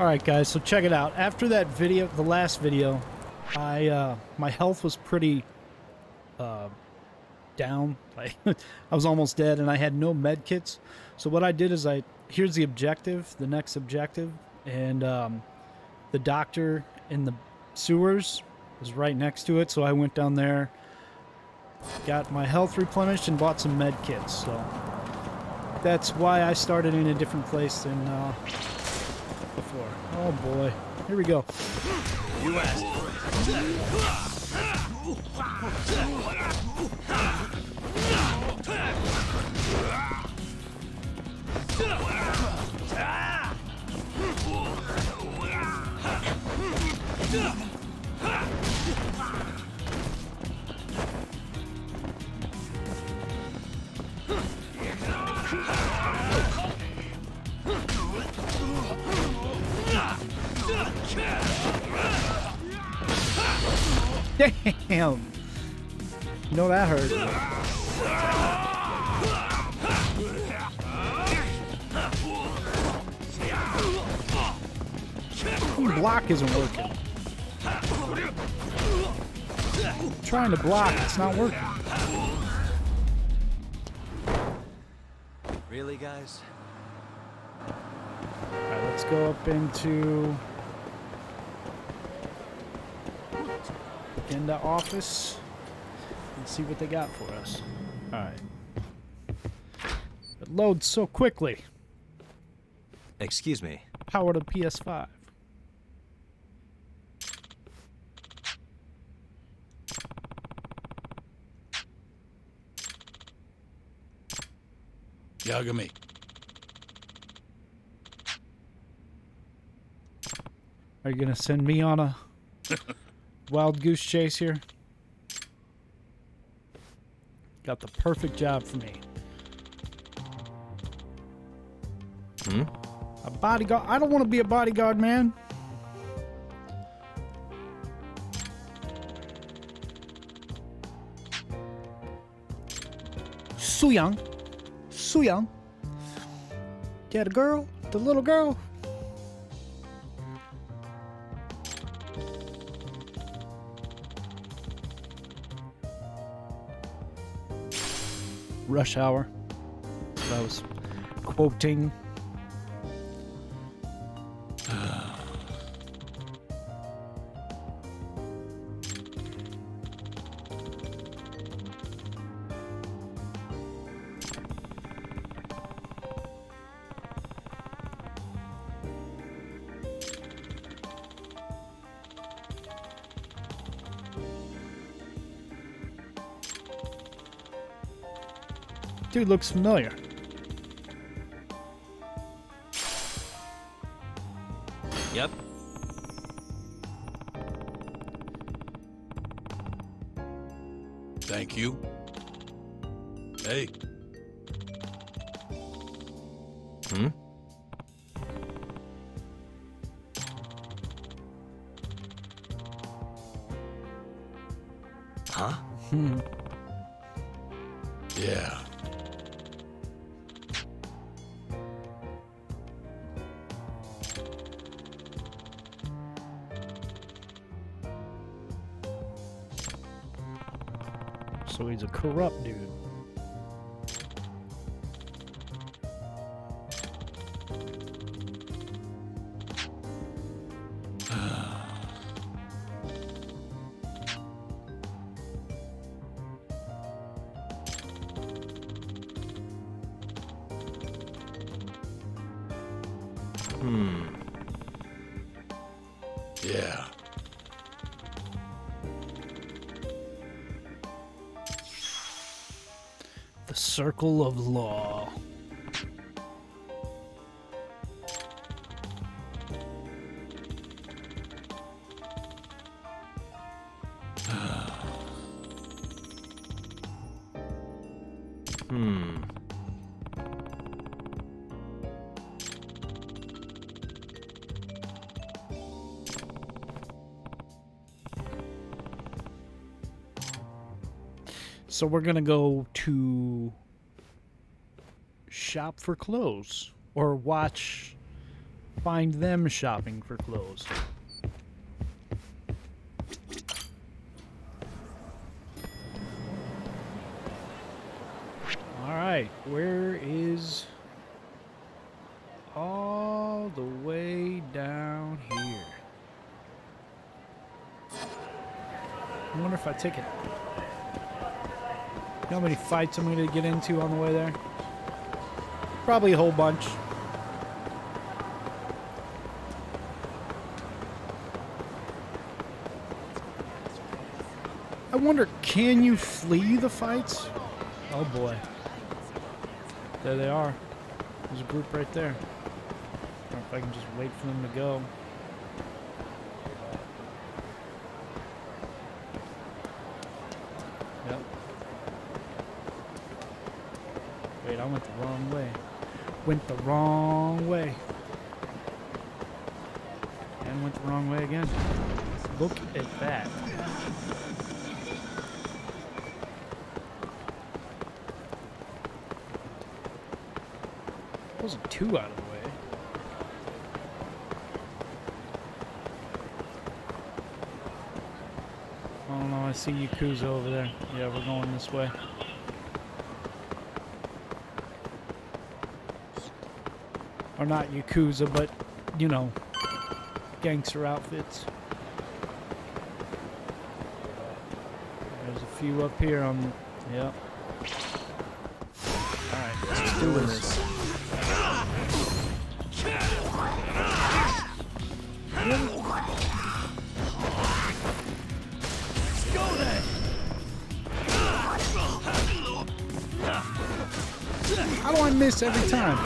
Alright guys, so check it out. After that video, the last video, I, my health was pretty, down. I was almost dead and I had no med kits. So what I did is here's the objective, the next objective, and, the doctor in the sewers was right next to it. So I went down there, got my health replenished and bought some med kits. So that's why I started in a different place than, before. Oh boy. Here we go. You asked for it. Damn! You know that hurt. Block isn't working. I'm trying to block, it's not working. Really, guys? Alright, let's go up into the office and see what they got for us. Alright. It loads so quickly. Excuse me. Power to PS5. Yagami. Are you gonna send me on a wild goose chase here? Got the perfect job for me. Hmm? A bodyguard? I don't want to be a bodyguard, man. Su Young. Su Young. Yeah, the girl. The little girl. Rush hour. I was quoting. Dude looks familiar. Yep. Thank you. Hey. Hmm? Huh? Hmm. Yeah. So he's a corrupt dude. Hmm. Yeah. The Circle of Law. Hmm. So we're gonna go to shop for clothes or watch find them shopping for clothes. Alright, where is... all the way down here. I wonder if I take it. You know how many fights I'm going to get into on the way there? Probably a whole bunch. I wonder, can you flee the fights? Oh boy. There they are. There's a group right there. I don't know if I can just wait for them to go. Yep. Wait, I went the wrong way. Went the wrong way. And went the wrong way again. Look at that. That wasn't too out of the way. I see Yakuza over there. Yeah, we're going this way. Or not Yakuza, but, you know, gangster outfits. There's a few up here on... Yep. Alright, let's do this. How do I miss every time?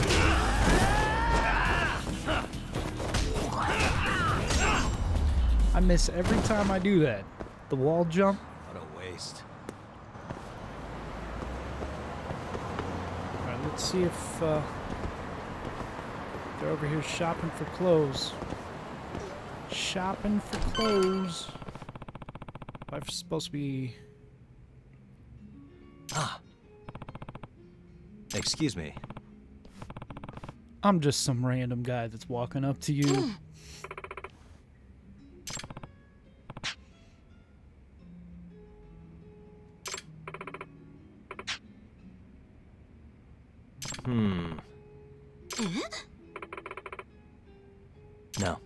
I miss every time I do that. The wall jump. What a waste. Alright, let's see if they're over here shopping for clothes. Shopping for clothes. I'm supposed to be... Ah. Excuse me. I'm just some random guy that's walking up to you. No.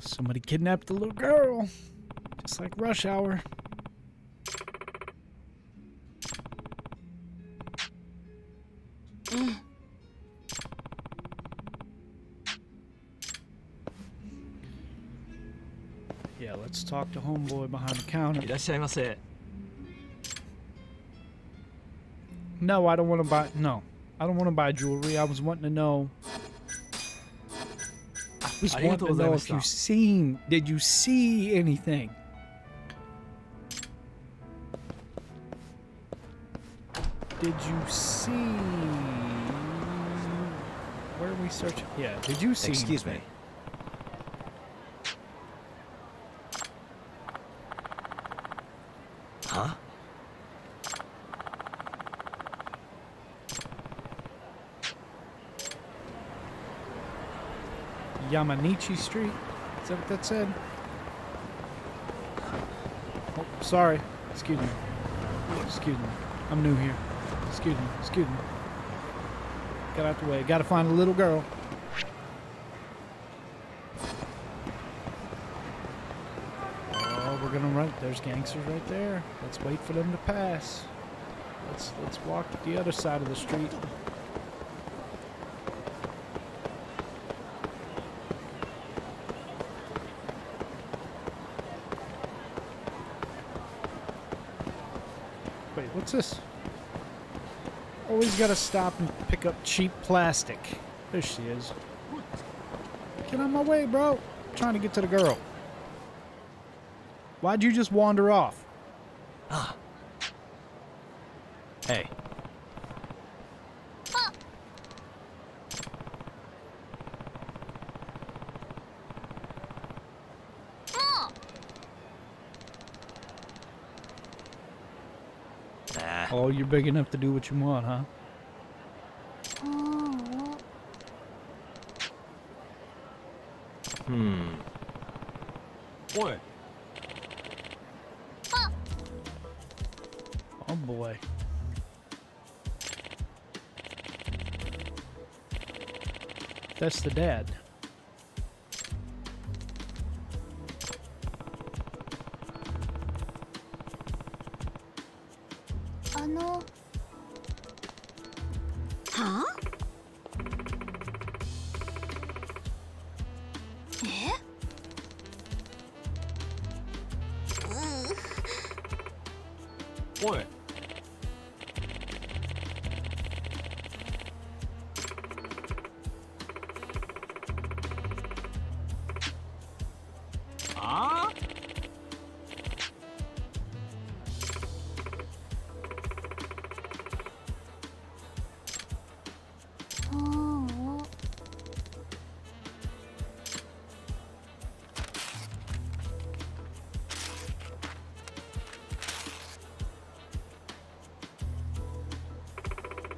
Somebody kidnapped the little girl. It's like rush hour. Yeah, let's talk to homeboy behind the counter. No, I don't want to buy. No, I don't want to buy jewelry. I was wanting to know. I was wanting to know if you seen. Did you see anything? Did you see... Where are we searching? Yeah, did you see... Excuse me. Huh? Yamanichi Street? Is that what that said? Oh, sorry. Excuse me. Excuse me. I'm new here. Excuse me, excuse me. Get out the way. Gotta find a little girl. Oh, we're gonna run. There's gangsters right there. Let's wait for them to pass. Let's walk the other side of the street. Wait, what's this? Always gotta stop and pick up cheap plastic. There she is. Get out of my way, bro. I'm trying to get to the girl. Why'd you just wander off? Ah. Hey. Ah. Ah. Oh, you're big enough to do what you want, huh? Hmm. What? Oh boy. That's the dad.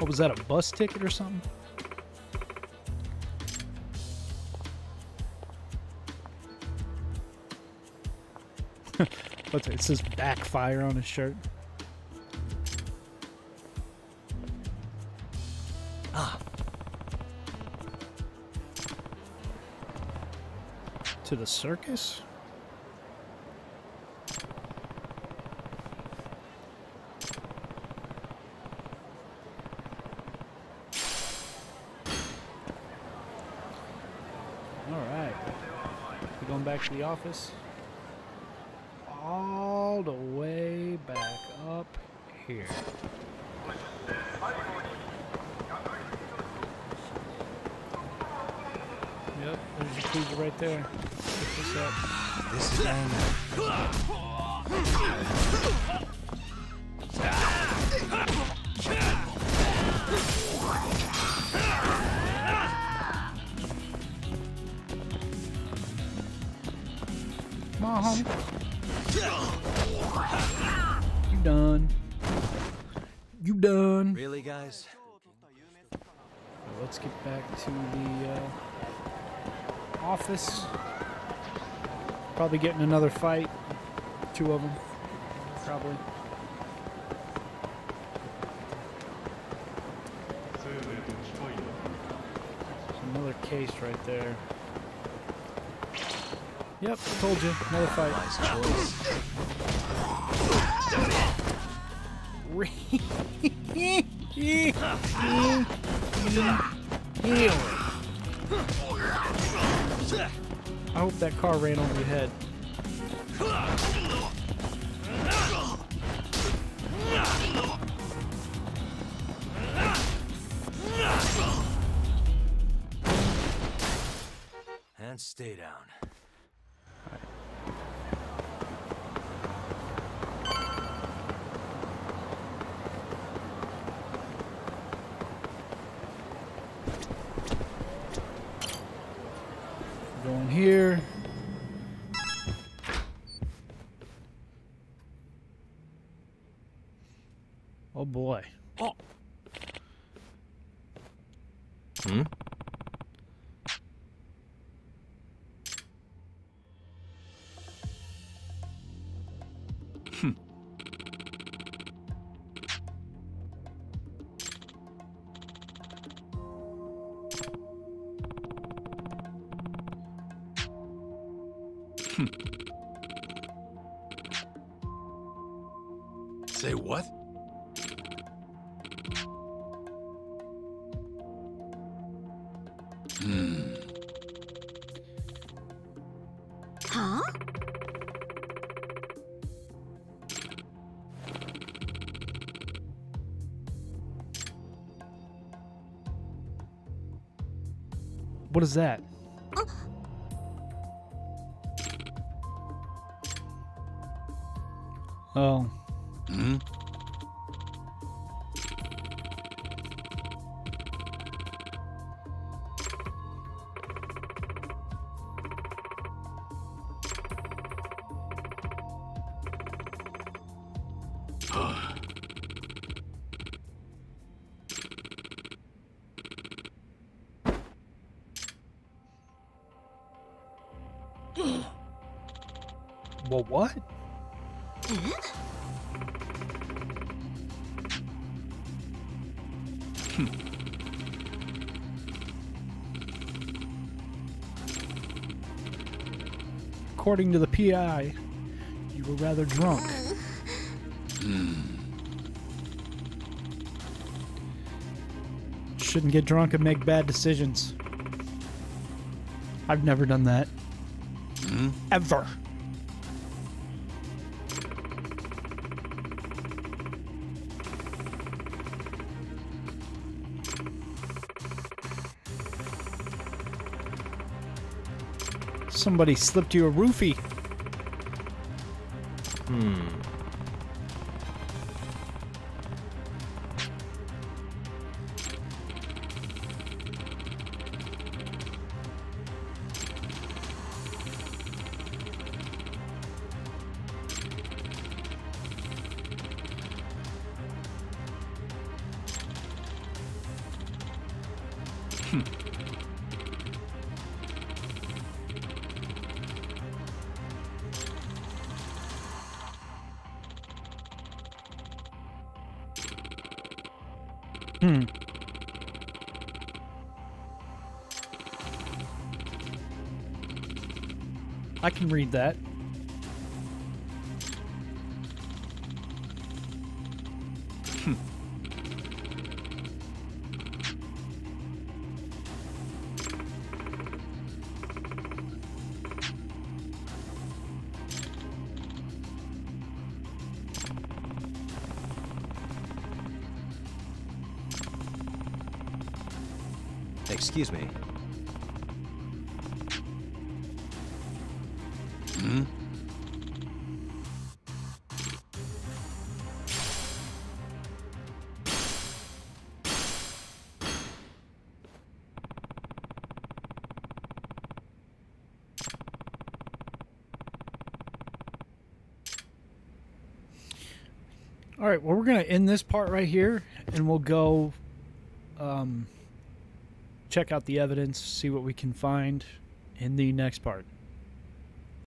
Was that a bus ticket or something? What's it? It says backfire on his shirt. Ah. To the circus? To the office, all the way back up here. Yep, there's your Yakuza right there. Pick this up. This is Mom. You done. You done. Really, guys? Let's get back to the office. Probably getting another fight. Two of them. Probably. There's another case right there. Yep, I told you. Another fight. Nice choice. I hope that car ran over your head. And stay down. Here. Oh boy. Oh. Hmm? Hmm. Say what? Hmm. Huh? What is that? Oh. Hmm? Well, what? According to the PI, you were rather drunk. Shouldn't get drunk and make bad decisions. I've never done that. Ever. Somebody slipped you a roofie. I can read that. Excuse me. All right, well, we're going to end this part right here, and we'll go check out the evidence, see what we can find in the next part.